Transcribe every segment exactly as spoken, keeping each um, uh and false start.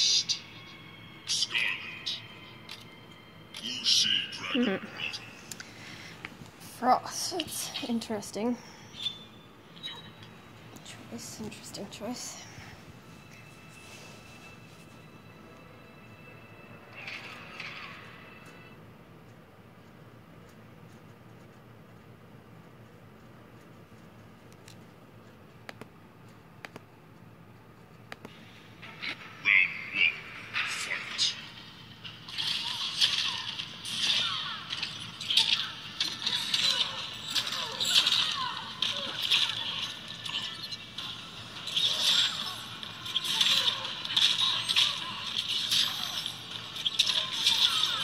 lost. Scarlet. Blue Sea Dragon. Mm. Frost. It's interesting. Choice. Interesting choice.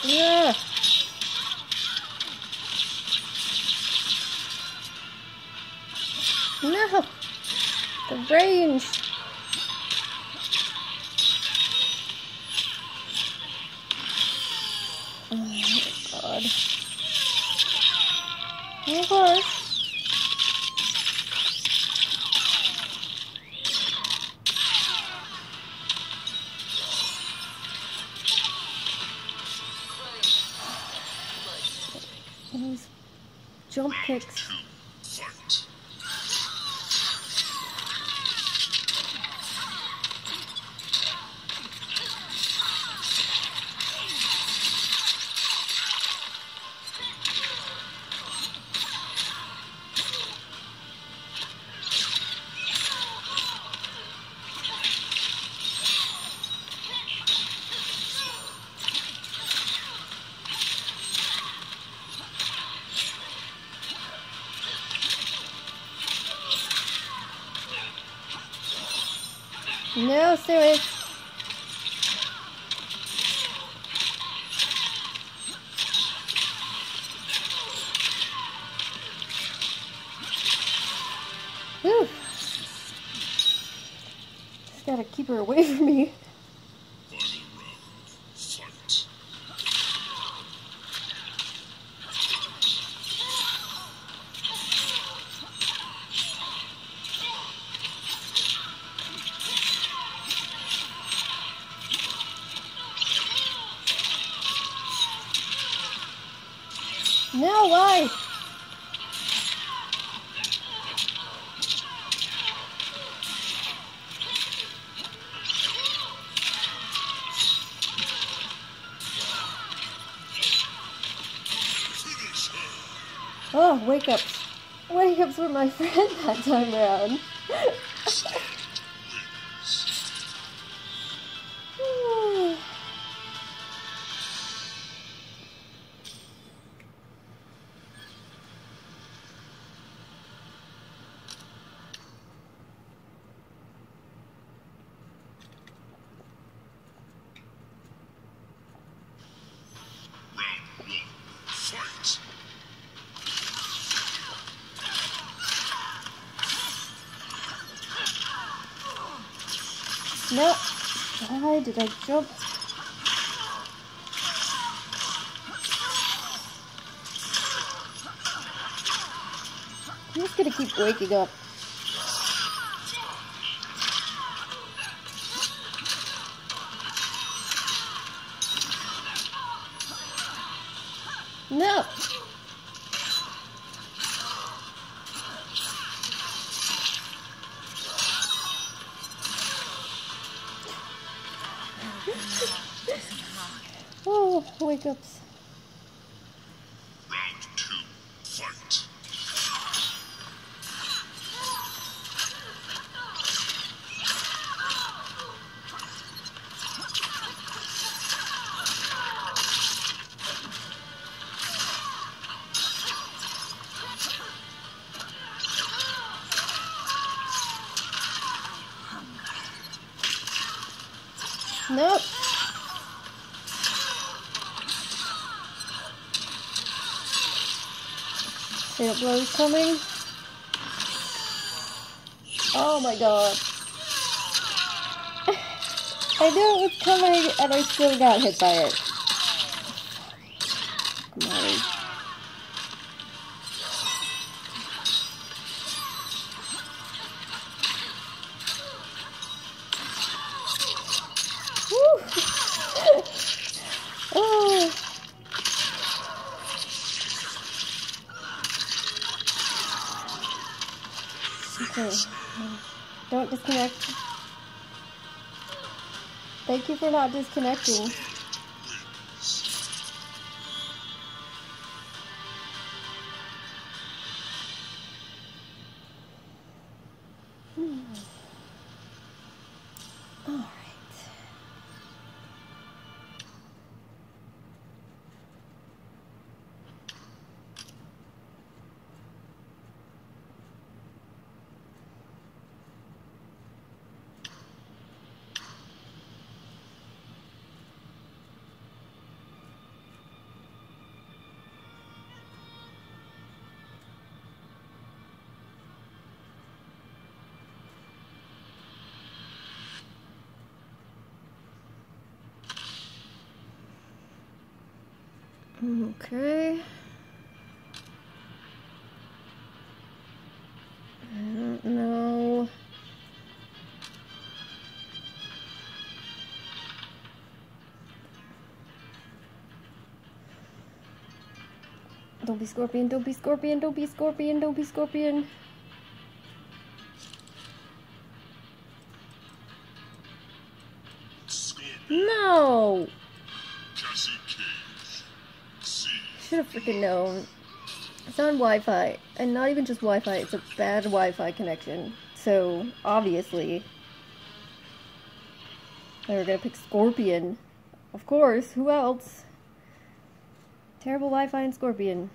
Yeah. No, the range. Oh my god. Oh god. These jump kicks. No, serious. Whew. Just gotta keep her away from me. No, why? Oh, wake up. Wake ups were my friend that time around. No, why did I jump? I'm just gonna keep waking up. No! Oh, wake up. Round two, fight. Nope. There it blows coming. Oh my god. I knew it was coming and I still got hit by it. Come on. Woo! disconnect. Thank you for not disconnecting. Okay. I don't know. Don't be Scorpion, don't be Scorpion, don't be Scorpion, don't be Scorpion. No! Should have freaking known. It's on Wi-Fi, and not even just Wi-Fi, it's a bad Wi-Fi connection. So, obviously, they were gonna pick Scorpion. Of course, who else? Terrible Wi-Fi and Scorpion.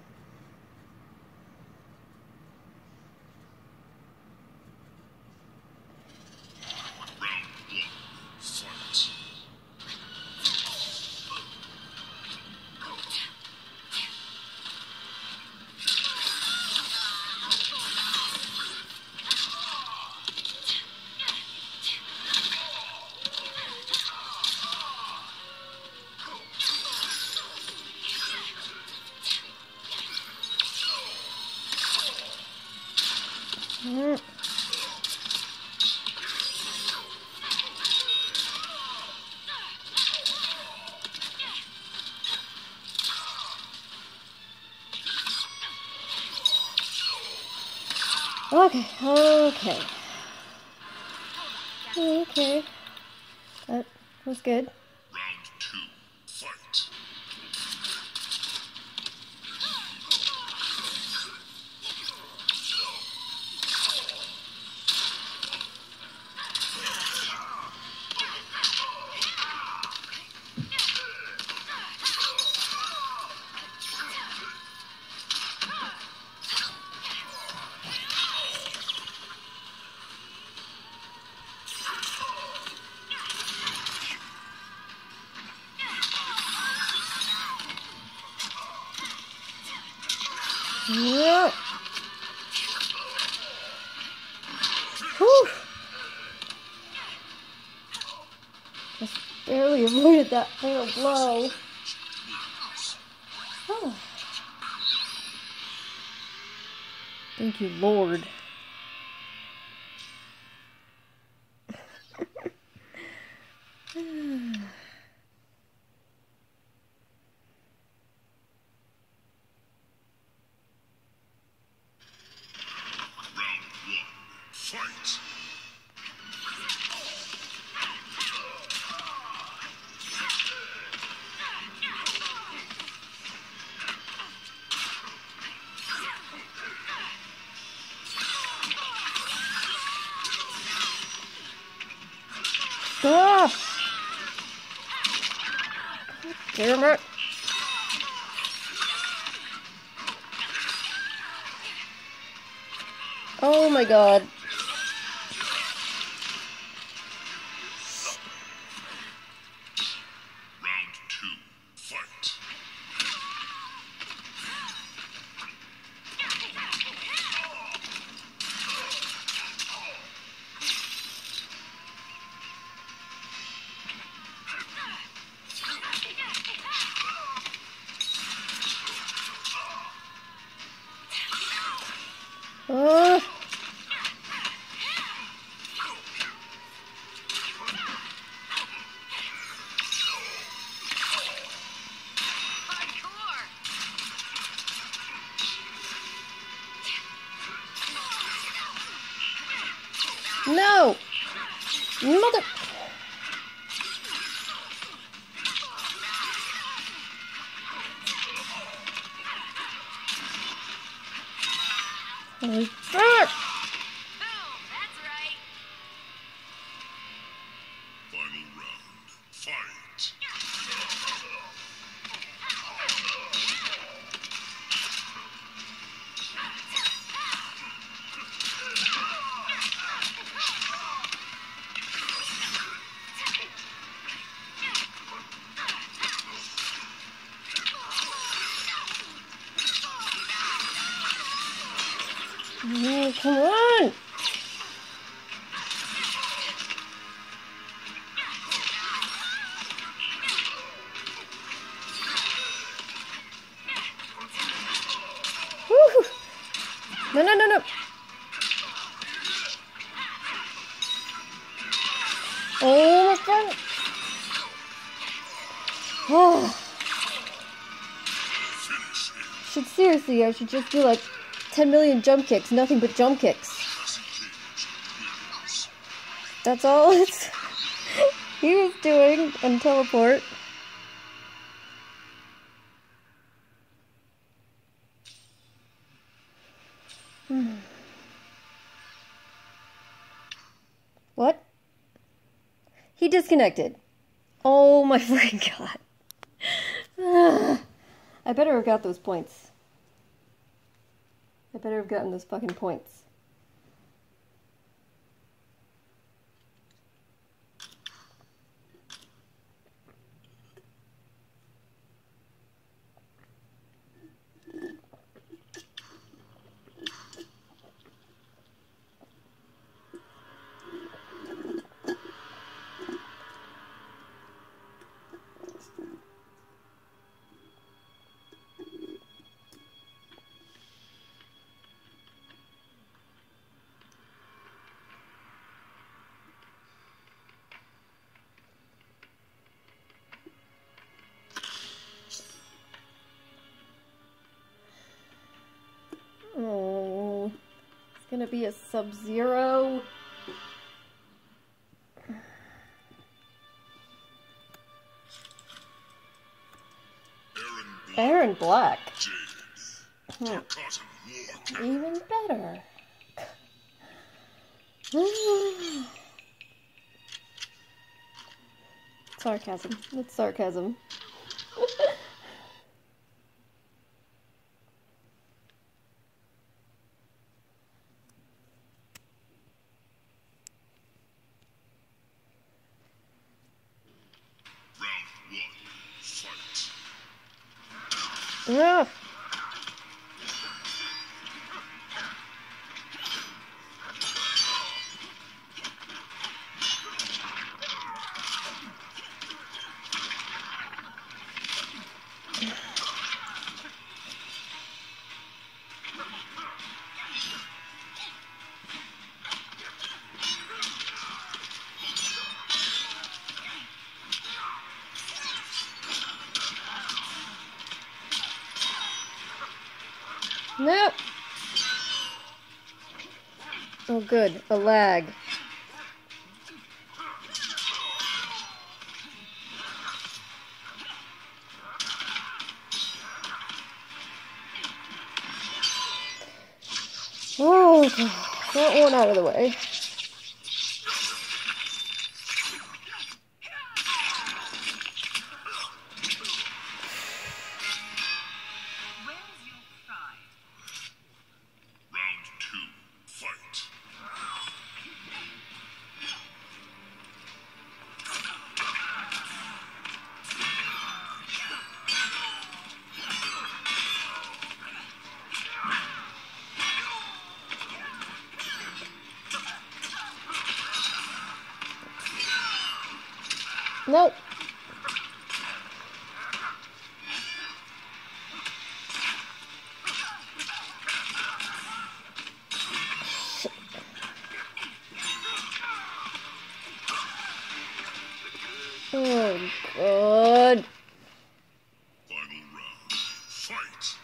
Okay, okay. Okay. That was good. Round two, fight. Yep. Whew. Just barely avoided that fatal blow. Oh. Thank you, Lord. Stop! Damn it! Oh my god. Oh. Mother... Holy fuck! Oh, come on! Woo-hoo. No, no, no, no! Oh my God! Oh! Should seriously, I should just do like ten million jump kicks, nothing but jump kicks. That's all it's he was doing on teleport. Hmm. What? He disconnected. Oh my freaking God. Ah, I better have got those points. I better have gotten those fucking points. Gonna be a Sub-Zero. Erron Black. Jade. Hmm. Even better. Sarcasm. That's sarcasm. Ugh. Nope. Oh good, a lag. Oh, that one out of the way. Nope. Oh, God. Final round. Fight.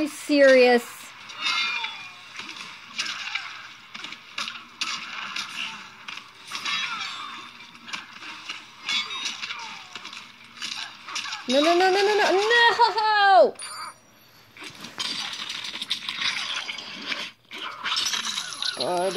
you serious? No, no, no, no, no, no, no! Good.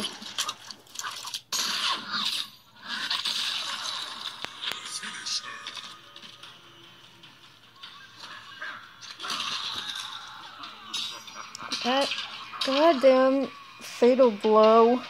That goddamn fatal blow.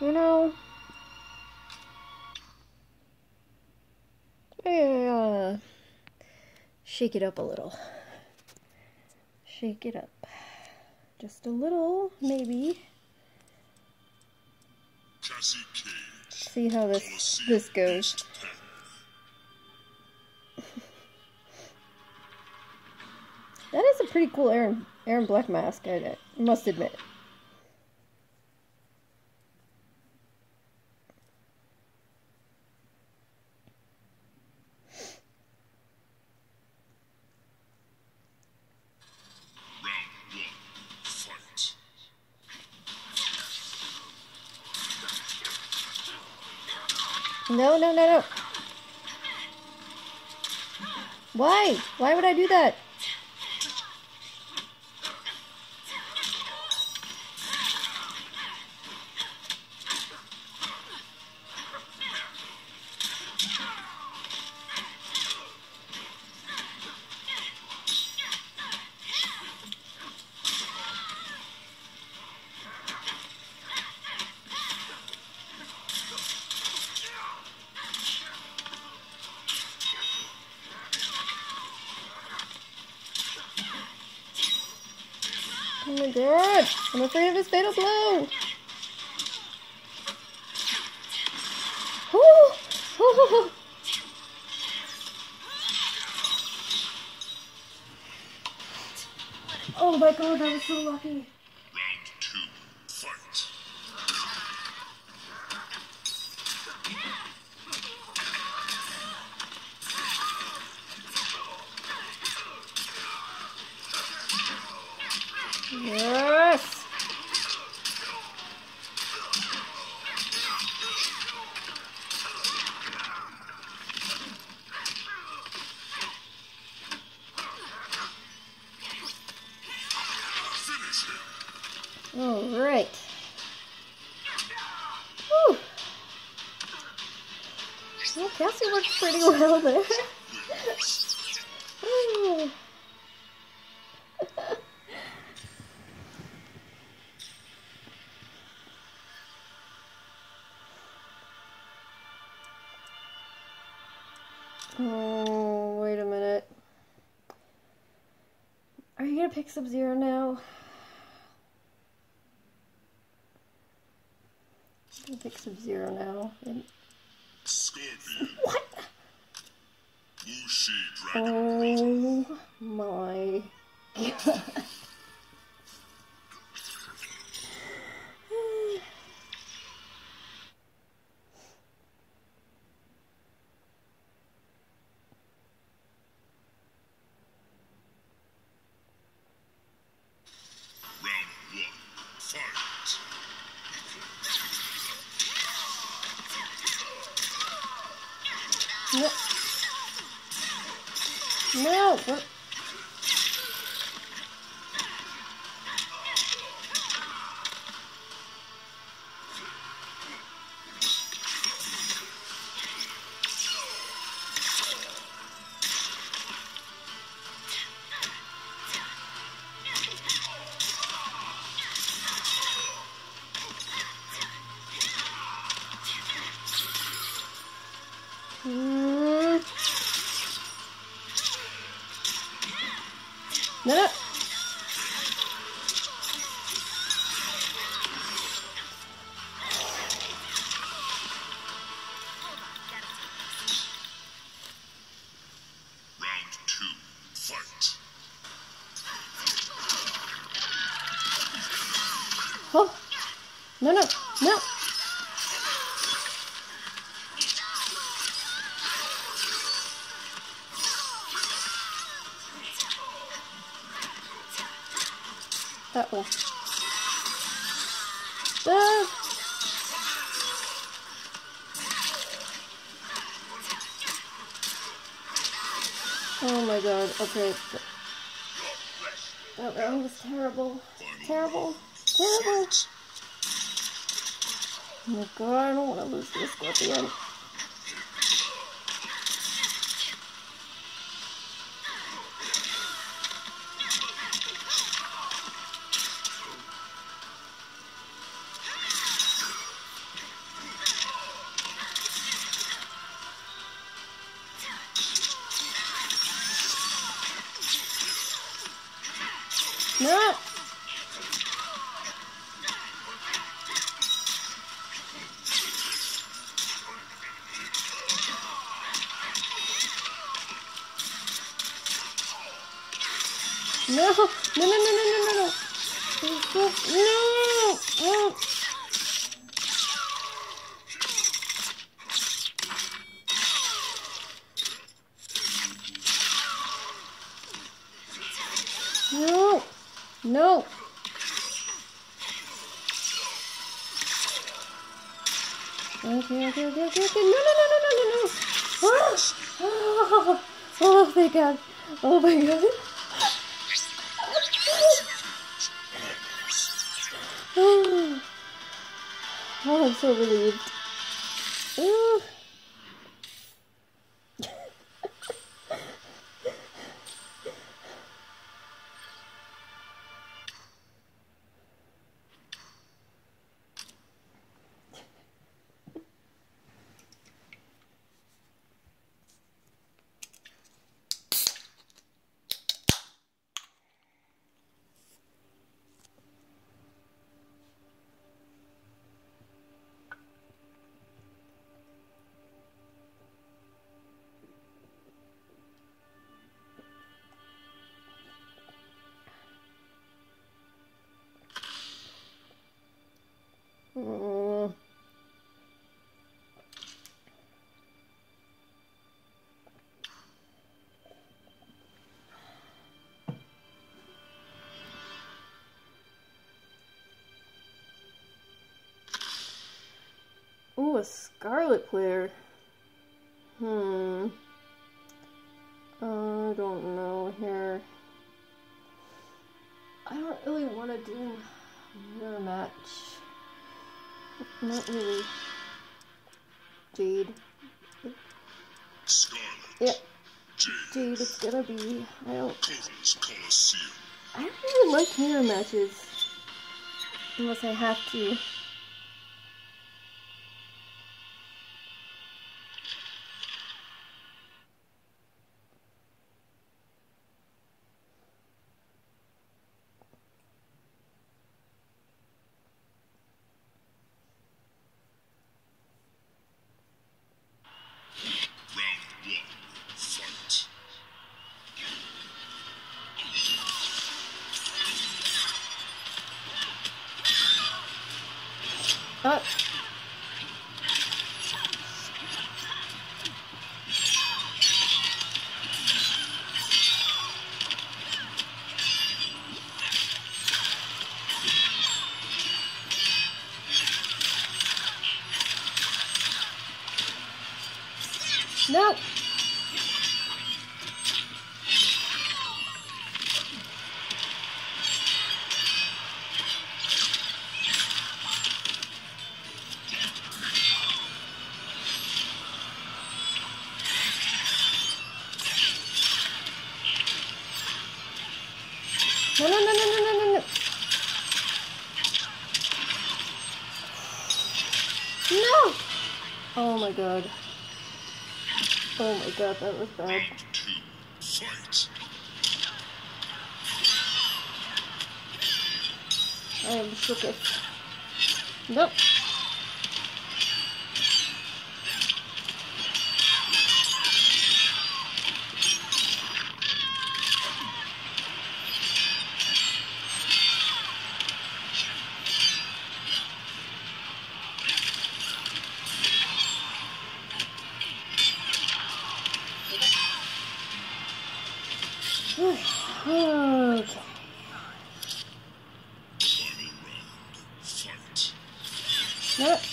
You know, yeah, shake it up a little. Shake it up, just a little, maybe. See how this this goes. That is a pretty cool Erron Erron Black mask, I must admit. No, no, no, no. Why? Why would I do that? Oh my god, I'm afraid of his fatal blow! Woo! Oh my god, I was so lucky! Round two, fight! Yes! All right. Whew. Well, Cassie worked pretty well there. Ooh. Oh, wait a minute. Are you gonna pick Sub-Zero now? I'm gonna pick Sub-Zero now. And... Scorpion. What? Oh my god. No. No. What? No, no. Round two, fight. No, no, no. That one. Ah. Oh my god, okay. That round was terrible. Terrible. Terrible. Oh my god, I don't want to lose this Scorpion. No! No! No, no, no, no, no, no, no! No! No! No! No! Okay, okay, okay, okay, okay. No, no, no, no, no, no, no! Oh, oh, oh, thank God. Oh, my God. Oh, I'm so relieved. Oh. Mm. Ooh, a Skarlet player. Hmm. Uh, I don't know here. I don't really want to do another match. Not really. Jade. Scarlet. Yep. Jade. Jade is gonna be. I don't. I don't really like mirror matches. Unless I have to. Oh. No. No, no, no, no, no, no, no, no. No! Oh my god. Oh my god, that was bad. I am shooketh. Nope. What?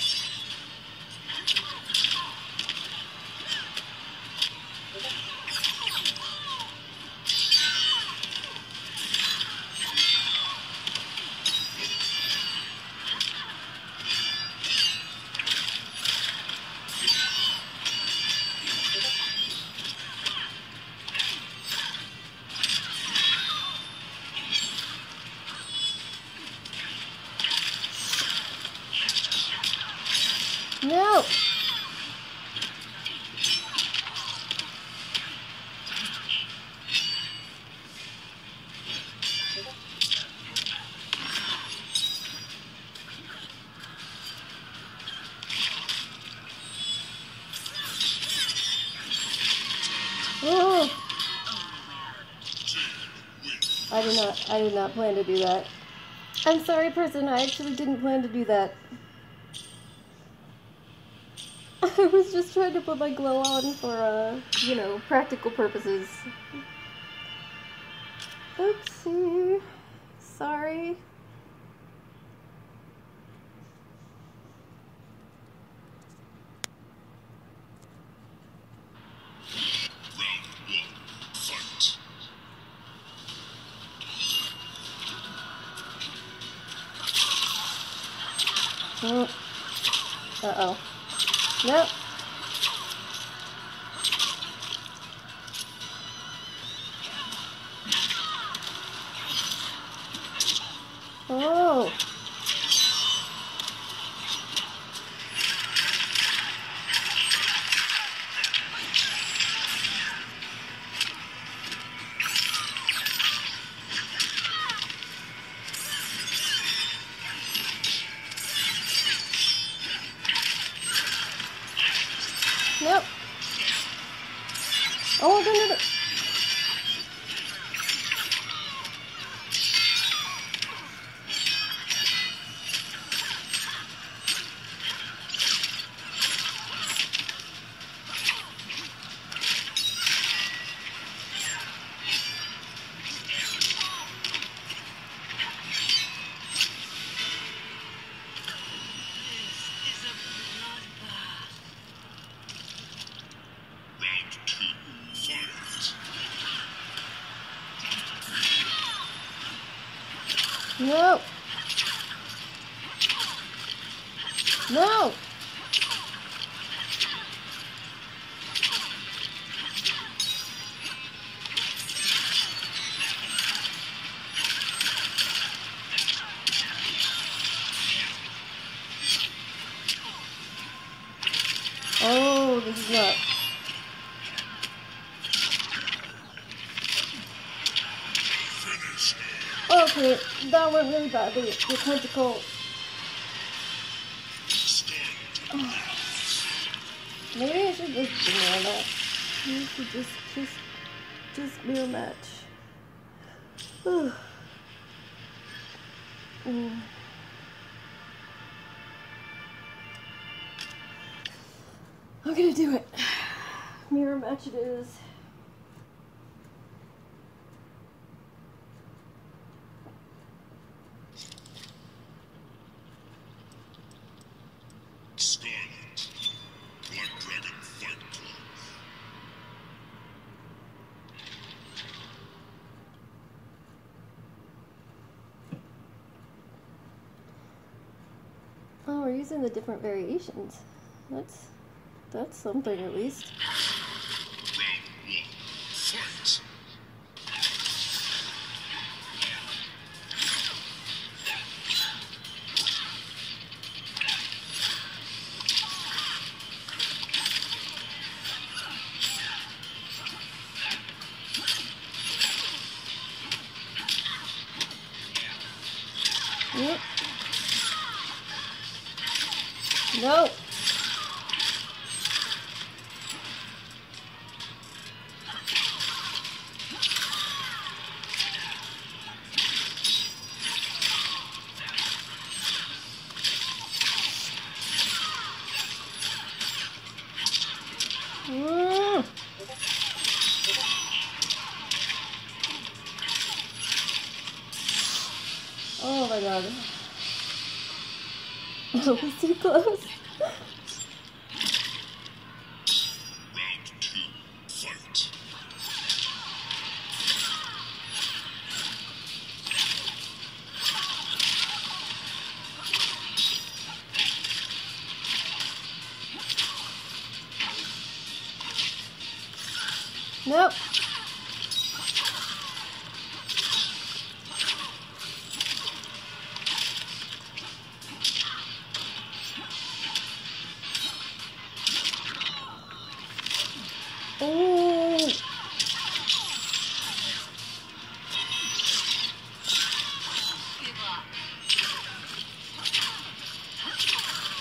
No! Oh! I did not, I did not plan to do that. I'm sorry, person, I actually didn't plan to do that. I was just trying to put my glow on for, uh, you know, practical purposes. Oopsie. Sorry. Mm. Uh-oh. Nope. Oh. Nope. Oh, no, no, no. No! No! Oh, this is not... Okay, that went really badly. The tentacle. Maybe I should just mirror match. Maybe I should just, just, just mirror match. Ooh. Mm. I'm gonna do it. Mirror match it is. Scarlet, Black Dragon Fight Club. Oh, we're using the different variations. That's that's something at least. Yep. No. Mm. Oh my god. was too close. Nope. Ooh.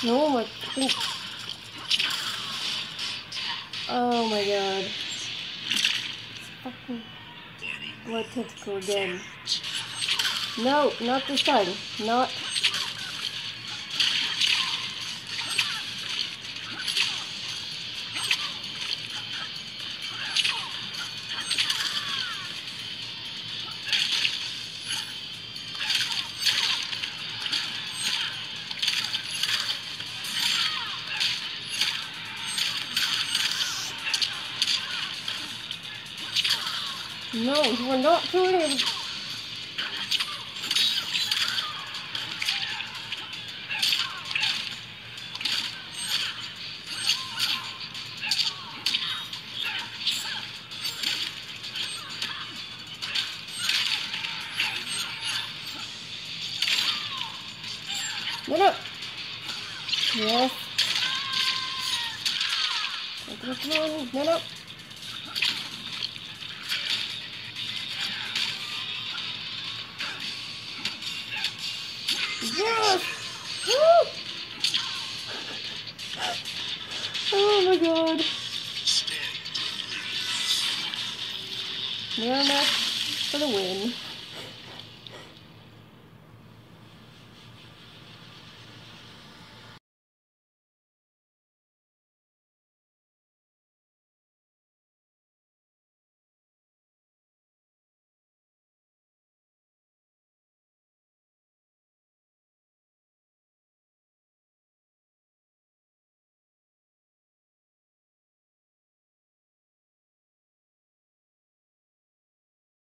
No, I think. Oh my god. What tactical again? No, not this time. Not. No, you are not doing. No, no. Yes. No, no. Yes! Woo! Oh my god. Miramax for the win.